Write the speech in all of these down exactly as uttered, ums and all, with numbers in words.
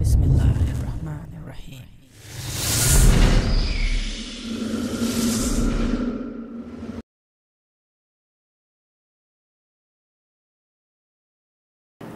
Bismillahirrahmanirrahim.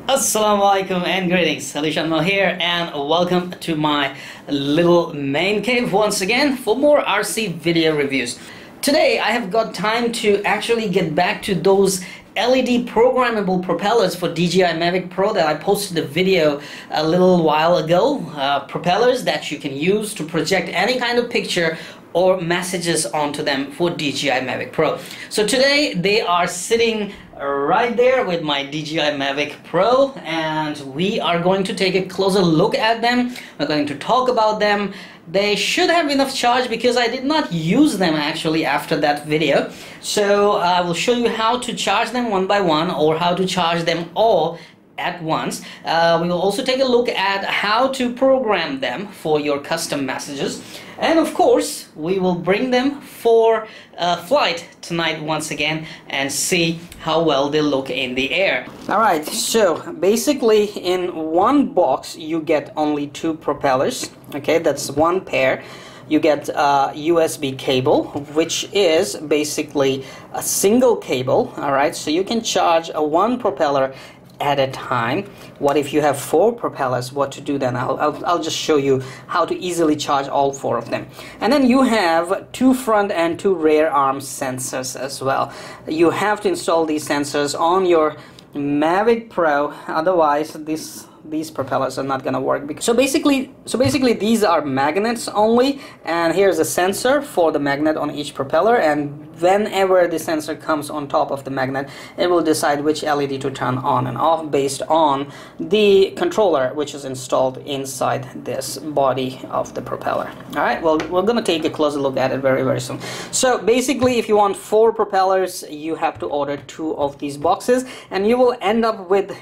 Assalamu alaikum and greetings. AliShanMao here and welcome to my little man cave once again for more R C video reviews. Today I have got time to actually get back to those L E D programmable propellers for D J I Mavic Pro that I posted a video a little while ago. Uh, propellers that you can use to project any kind of picture or messages onto them for D J I Mavic Pro. So today they are sitting right there with my D J I Mavic Pro and we are going to take a closer look at them. We're going to talk about them. They should have enough charge because I did not use them actually after that video. So I will show you how to charge them one by one or how to charge them all at once. Uh, we will also take a look at how to program them for your custom messages, and of course we will bring them for a flight tonight once again and see how well they look in the air. Alright, so basically in one box you get only two propellers, okay, that's one pair. You get a U S B cable, which is basically a single cable, alright, so you can charge a one propeller at a time. What if you have four propellers? What to do then? I'll, I'll, I'll just show you how to easily charge all four of them. And then you have two front and two rear arm sensors as well. You have to install these sensors on your Mavic Pro, otherwise this these propellers are not gonna work. So basically so basically these are magnets only, and here's a sensor for the magnet on each propeller, and whenever the sensor comes on top of the magnet it will decide which L E D to turn on and off based on the controller which is installed inside this body of the propeller. Alright, well, we're gonna take a closer look at it very very soon. So basically if you want four propellers you have to order two of these boxes and you will end up with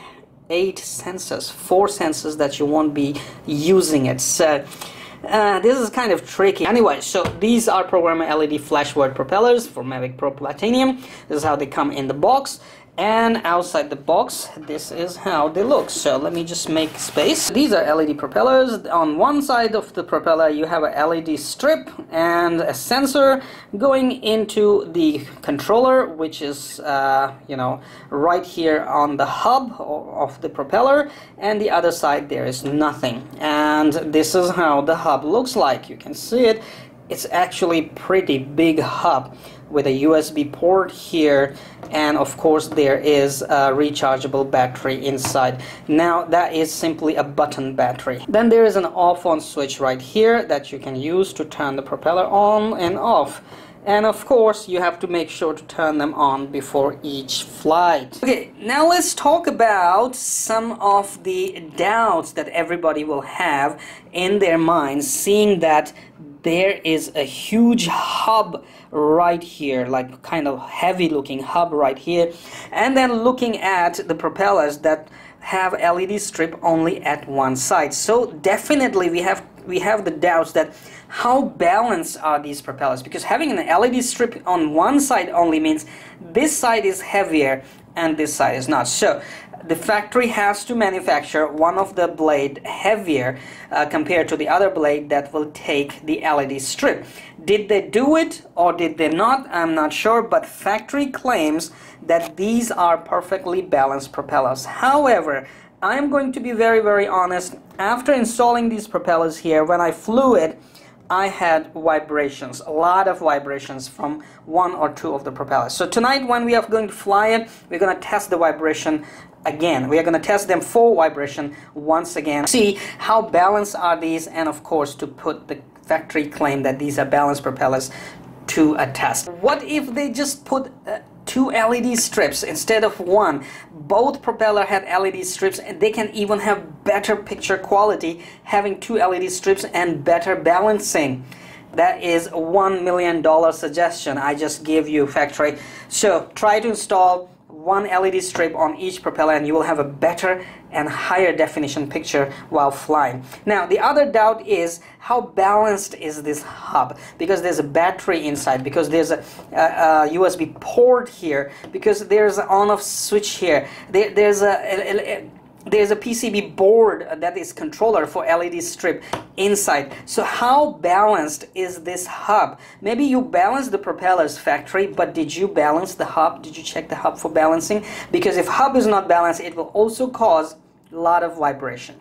eight sensors, four sensors that you won't be using it. So uh, this is kind of tricky. Anyway, so these are programmable L E D Flashword propellers for Mavic Pro Platinum. This is how they come in the box, and outside the box this is how they look. So let me just make space. These are L E D propellers. On one side of the propeller you have a L E D strip and a sensor going into the controller, which is uh, you know, right here on the hub of the propeller, and the other side there is nothing, and this is how the hub looks like. You can see it. It's actually pretty big hub with a U S B port here, and of course there is a rechargeable battery inside. Now that is simply a button battery. Then there is an off on switch right here that you can use to turn the propeller on and off, and of course you have to make sure to turn them on before each flight. Okay, now let's talk about some of the doubts that everybody will have in their minds seeing that there is a huge hub right here, like kind of heavy looking hub right here, and then looking at the propellers that have L E D strip only at one side. So definitely we have we have the doubts that how balanced are these propellers, because having an L E D strip on one side only means this side is heavier and this side is not. So the factory has to manufacture one of the blade heavier uh, compared to the other blade that will take the L E D strip. Did they do it or did they not? I'm not sure, but factory claims that these are perfectly balanced propellers. However, I'm going to be very very honest, after installing these propellers here, when I flew it I had vibrations, a lot of vibrations from one or two of the propellers. So tonight when we are going to fly it, we're going to test the vibration again. We are going to test them for vibration once again, see how balanced are these, and of course to put the factory claim that these are balanced propellers to a test. What if they just put uh, two L E D strips instead of one? Both propeller had L E D strips and they can even have better picture quality having two L E D strips and better balancing. That is a one million dollar suggestion I just gave you, factory. So try to install one L E D strip on each propeller and you will have a better and higher definition picture while flying. Now the other doubt is how balanced is this hub, because there's a battery inside, because there's a, a, a U S B port here, because there's an on-off switch here, there, there's a, a, a there's a P C B board that is controller for L E D strip inside. So how balanced is this hub? Maybe you balance the propellers factory, but did you balance the hub? Did you check the hub for balancing? Because if hub is not balanced, it will also cause a lot of vibration.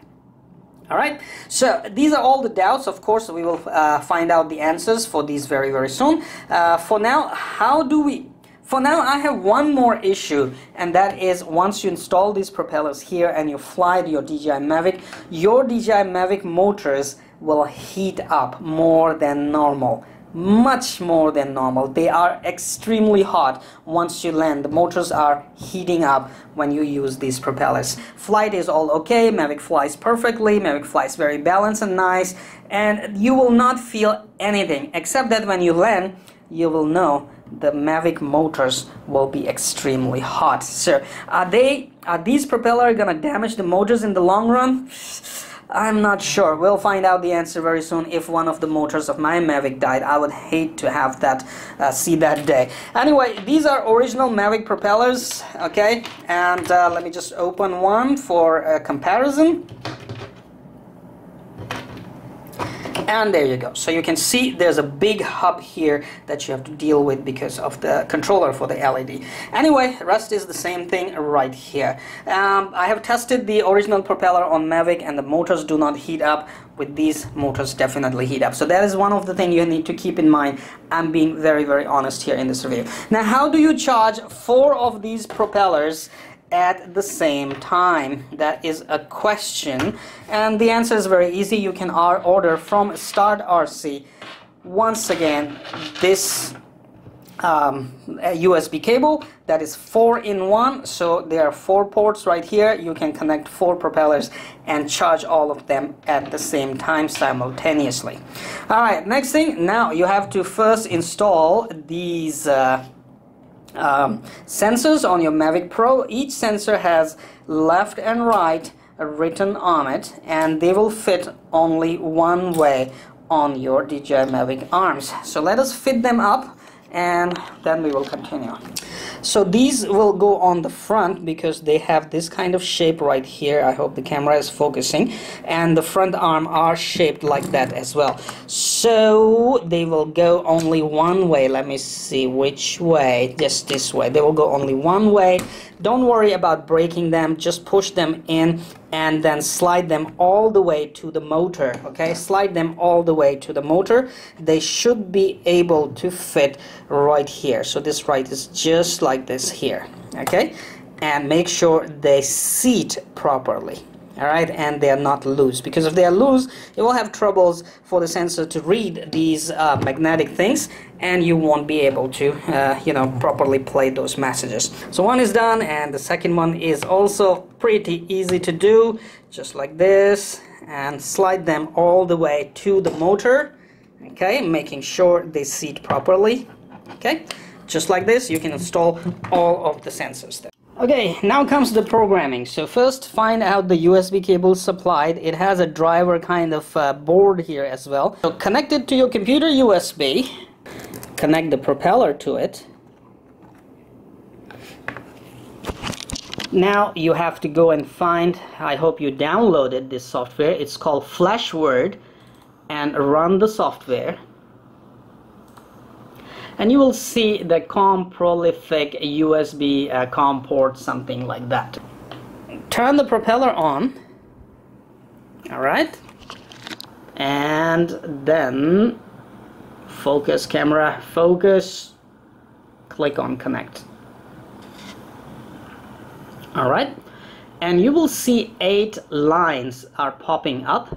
All right, so these are all the doubts. Of course, we will uh, find out the answers for these very, very soon. Uh, for now, how do we... For now, I have one more issue, and that is once you install these propellers here and you fly to your D J I Mavic, your D J I Mavic motors will heat up more than normal. Much more than normal. They are extremely hot once you land. The motors are heating up when you use these propellers. Flight is all okay. Mavic flies perfectly. Mavic flies very balanced and nice. And you will not feel anything, except that when you land, you will know the Mavic motors will be extremely hot. So are they, are these propellers gonna damage the motors in the long run? I'm not sure. We'll find out the answer very soon. If one of the motors of my Mavic died, I would hate to have that, uh, see that day. Anyway, these are original Mavic propellers, okay? And uh, let me just open one for a comparison. And there you go. So you can see there's a big hub here that you have to deal with because of the controller for the L E D. Anyway, rest is the same thing right here. Um, I have tested the original propeller on Mavic and the motors do not heat up. With these motors definitely heat up. So that is one of the things you need to keep in mind. I'm being very, very honest here in this review. Now, how do you charge four of these propellers at the same time? That is a question, and the answer is very easy. You can order from StartRC. Once again, this um, U S B cable that is four in one, so there are four ports right here. You can connect four propellers and charge all of them at the same time simultaneously. All right, next thing, now you have to first install these uh, Um, sensors on your Mavic Pro. Each sensor has left and right written on it, and they will fit only one way on your D J I Mavic arms. So let us fit them up and then we will continue. So these will go on the front because they have this kind of shape right here. I hope the camera is focusing, and the front arm are shaped like that as well. So they will go only one way. Let me see which way. Just this way. They will go only one way. Don't worry about breaking them. Just push them in and then slide them all the way to the motor. Okay, slide them all the way to the motor. They should be able to fit right here. So this right is just like this here. Okay, and make sure they seat properly. All right, and they are not loose, because if they are loose, you will have troubles for the sensor to read these uh, magnetic things, and you won't be able to, uh, you know, properly play those messages. So one is done, and the second one is also pretty easy to do, just like this, and slide them all the way to the motor. Okay, making sure they seat properly. Okay, just like this, you can install all of the sensors there. Okay, now comes the programming. So first, find out the U S B cable supplied. It has a driver kind of uh, board here as well. So connect it to your computer U S B. Connect the propeller to it. Now you have to go and find, I hope you downloaded this software. It's called Flashword, and run the software. And you will see the COM prolific U S B uh, COM port, something like that. Turn the propeller on. All right. And then focus camera, focus. Click on connect. All right. And you will see eight lines are popping up.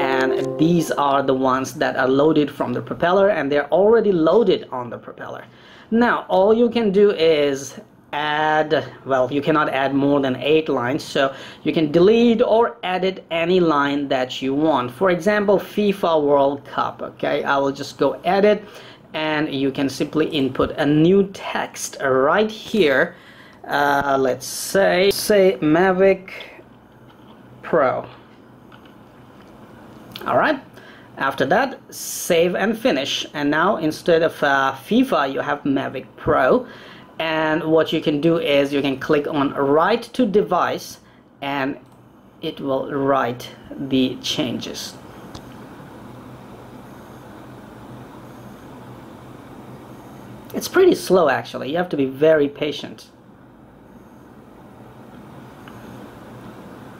And these are the ones that are loaded from the propeller, and they're already loaded on the propeller. Now all you can do is add, well, you cannot add more than eight lines, so you can delete or edit any line that you want. For example, FIFA World Cup. Okay, I will just go edit, and you can simply input a new text right here. Uh, let's say say Mavic Pro. Alright, after that, save and finish. And now instead of uh, FIFA, you have Mavic Pro. And what you can do is you can click on Write to Device and it will write the changes. It's pretty slow actually, you have to be very patient.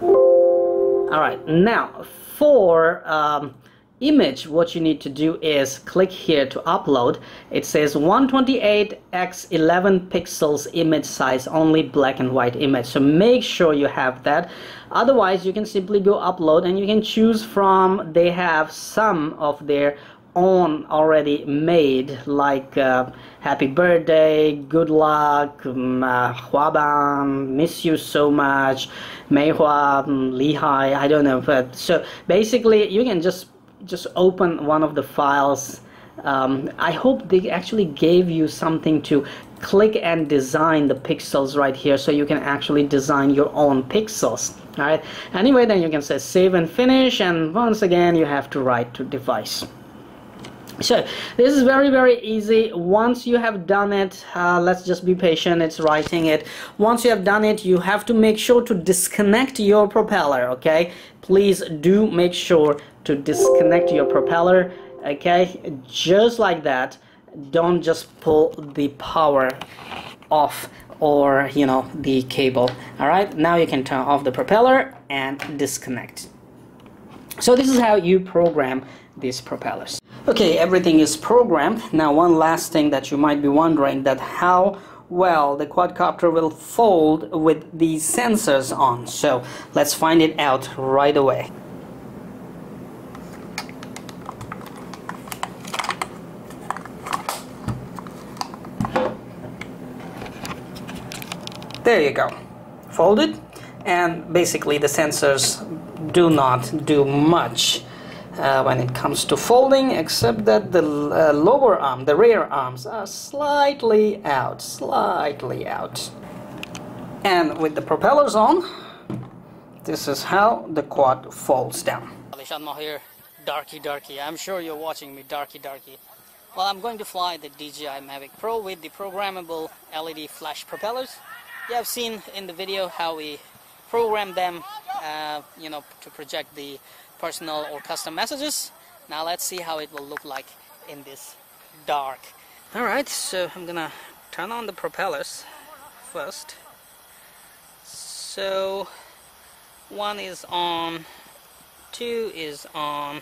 Alright, now for um, image, what you need to do is click here to upload. It says one twenty-eight by eleven pixels image size only, black and white image, so make sure you have that. Otherwise you can simply go upload and you can choose from, they have some of their own already made, like uh, happy birthday, good luck, Huabang, miss you so much, Meihua, Lihai, I don't know. But so basically you can just just open one of the files. um, I hope they actually gave you something to click and design the pixels right here, so you can actually design your own pixels. Alright, anyway, then you can say save and finish, and once again you have to write to device. So this is very very easy. Once you have done it, uh, let's just be patient, it's writing it. Once you have done it, you have to make sure to disconnect your propeller, okay? Please do make sure to disconnect your propeller, okay? Just like that, don't just pull the power off or, you know, the cable. Alright, now you can turn off the propeller and disconnect. So this is how you program these propellers. Okay, everything is programmed. Now one last thing that you might be wondering, that how well the quadcopter will fold with these sensors on. So let's find it out right away. There you go, folded, and basically the sensors do not do much Uh, when it comes to folding, except that the uh, lower arm, the rear arms, are slightly out, slightly out. And with the propellers on, this is how the quad folds down. AliShanMao here, Darky Darky. I'm sure you're watching me, Darky Darky. Well, I'm going to fly the D J I Mavic Pro with the programmable L E D flash propellers. You have seen in the video how we program them, uh, you know, to project the personal or custom messages. Now let's see how it will look like in this dark. Alright, so I'm gonna turn on the propellers first. So one is on, two is on,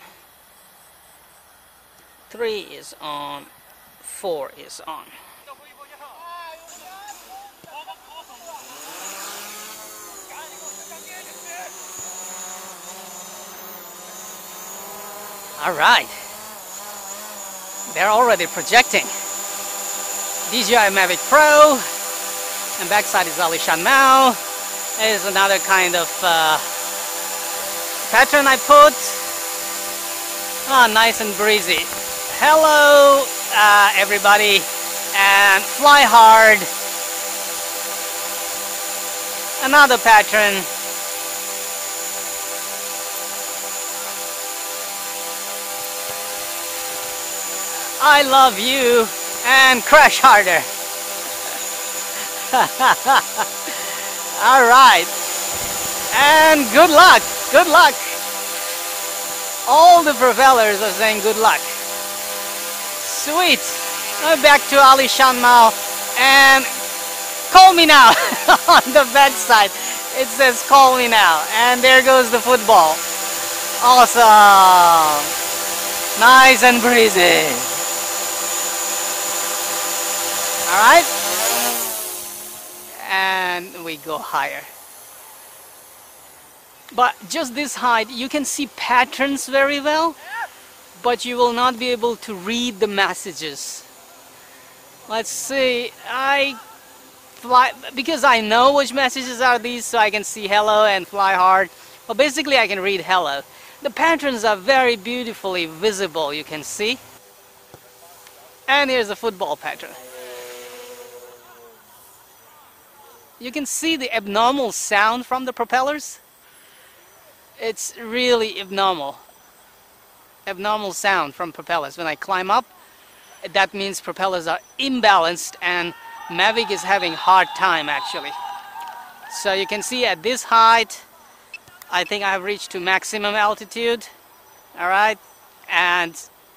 three is on, four is on. Alright, they're already projecting. D J I Mavic Pro, and backside is AliShanMao. There's another kind of uh, pattern I put. Ah, oh, nice and breezy. Hello uh, everybody, and fly hard. Another pattern. I love you, and crash harder. Alright, and good luck, good luck. All the propellers are saying good luck. Sweet. Now back to AliShanMao, and call me now on the bedside. It says call me now, and there goes the football. Awesome. Nice and breezy. Alright, and we go higher. But just this height, you can see patterns very well, but you will not be able to read the messages. Let's see, I fly, because I know which messages are these, so I can see hello and fly hard. But basically I can read hello. The patterns are very beautifully visible, you can see. And here's a football pattern. You can see the abnormal sound from the propellers. It's really abnormal. Abnormal sound from propellers. When I climb up, that means propellers are imbalanced and Mavic is having a hard time actually. So you can see at this height, I think I've reached to maximum altitude, alright, and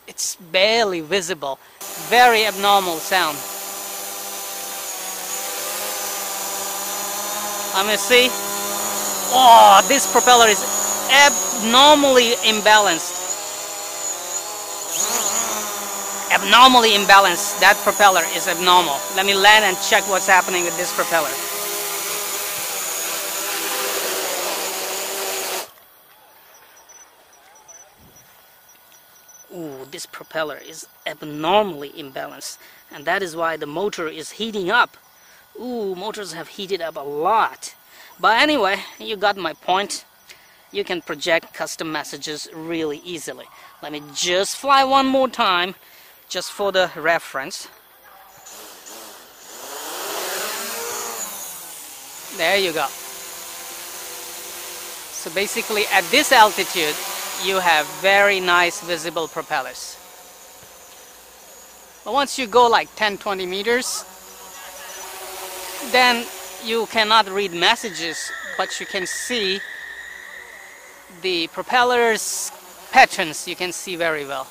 it's barely visible. Very abnormal sound. I'm gonna see. Oh, this propeller is abnormally imbalanced. Abnormally imbalanced. That propeller is abnormal. Let me land and check what's happening with this propeller. Ooh, this propeller is abnormally imbalanced, and that is why the motor is heating up. Ooh, motors have heated up a lot. But anyway, you got my point. You can project custom messages really easily. Let me just fly one more time, just for the reference. There you go. So basically, at this altitude, you have very nice visible propellers. But once you go like ten to twenty meters, then you cannot read messages, but you can see the propellers' patterns. You can see very well.